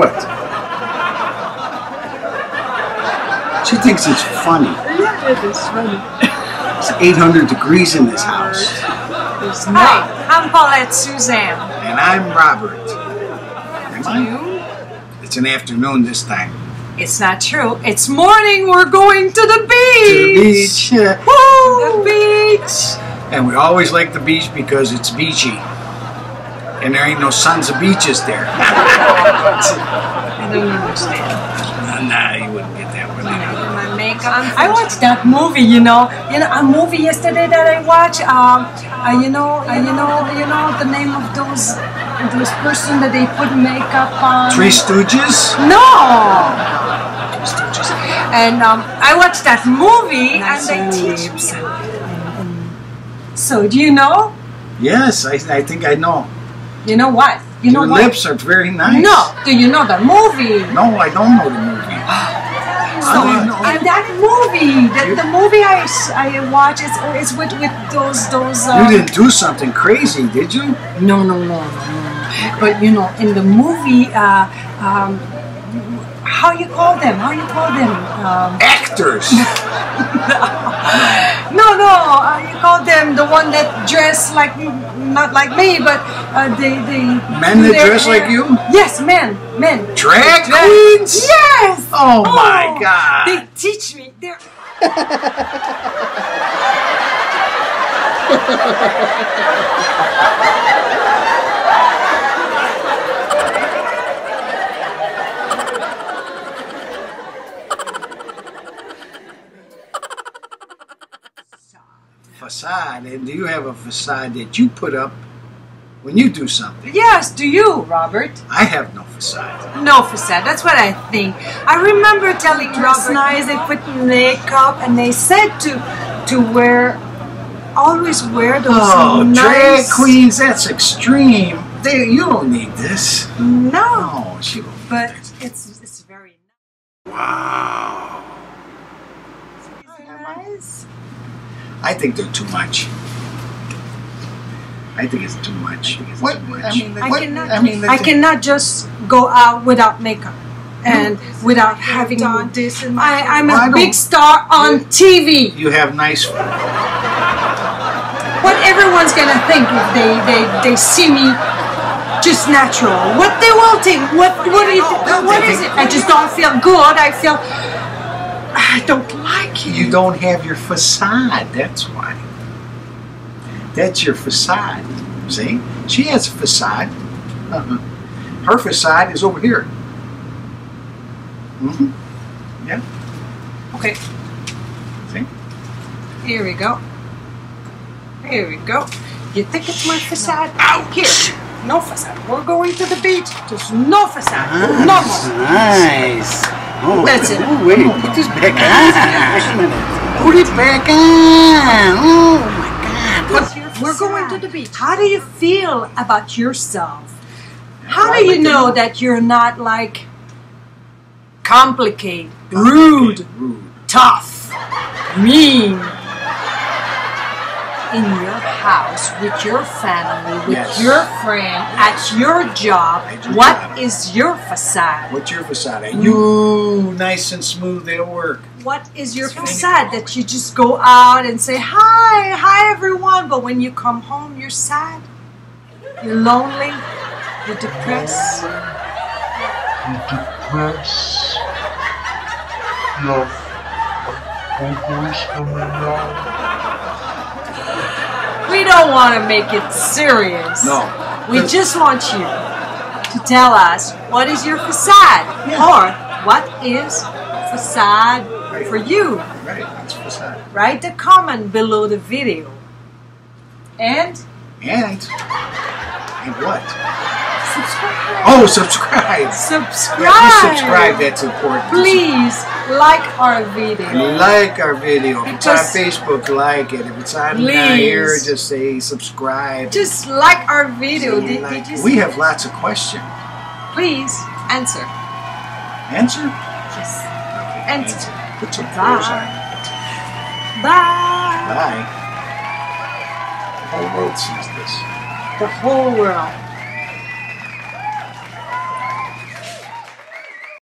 What? She thinks it's funny. Yeah, it is funny. It's 800 degrees in this house. It's not. Hi, I'm Paulette Suzanne. And I'm Robert. Am I? It's an afternoon this time. It's not true. It's morning. We're going to the beach. To the beach. Yeah. Woo! The beach. And we always like the beach because it's beachy. And there ain't no sons of beaches there. I don't understand. Nah, you wouldn't get that one. My makeup. I watched that movie, you know, a movie yesterday that I watched. You know, the name of those person that they put makeup on. Three Stooges? No. Three Stooges. And I watched that movie, and they teach me. So do you know? Yes, I think I know. You know what? You know what? Your lips are very nice. No, do you know the movie? No, I don't know the movie. So, and that movie, the movie I watch is with those. You didn't do something crazy, did you? No, no, no, no, no. But you know, in the movie, how you call them? How you call them? Actors. No, no, you call them the one that dress like, not like me, but they men that dress like you? Yes, men. Drag queens? Yes! Oh, my God. They teach me. They're... Façade, and do you have a facade that you put up when you do something? Yes, do you, Robert? I have no facade. No facade, that's what I think. I remember telling Robert, nice, they put makeup and they said to wear, always wear those drag queens, that's extreme. You don't need this. No. She won't. But it's very nice. Wow. Isn't that nice? I think they're too much. I think it's too much. I cannot just go out without makeup and without having done this. And I'm a big star on TV. You have nice. What everyone's gonna think if they see me just natural? What they will think? What is it? What is it? I just don't feel good. I don't like you. You don't have your facade, that's why. That's your facade, see? She has a facade. Her facade is over here. Mm-hmm. Yeah. Okay. See? Here we go. Here we go. You think it's my facade? Out here. No facade. We're going to the beach. There's no facade. Nice. No more. Oh, that's it. Oh, wait, put this back on. Put it back on. Oh, my God. We're going to the beach. How do you feel about yourself? How do you know that you're not, like, complicated, rude, tough, mean? In your house, with your family, with your friend, at your job, what is your facade? What's your facade? Are you nice and smooth at work? What is your facade that you just go out and say, hi everyone, but when you come home, you're sad, you're lonely, you're depressed. We don't want to make it serious. No. We just want you to tell us what is your facade, or what is facade for you. Right, that's facade. Write the comment below the video. And what? Subscribe. Oh, subscribe. Subscribe. If you subscribe, that's important. Please. Like our video. Like our video. If it's on Facebook, like it. If it's on here, just say subscribe. Just like our video. We have lots of questions. Please answer. Answer? Yes. Okay, answer. Put your prayers on. Bye. Bye. The whole world sees this. The whole world.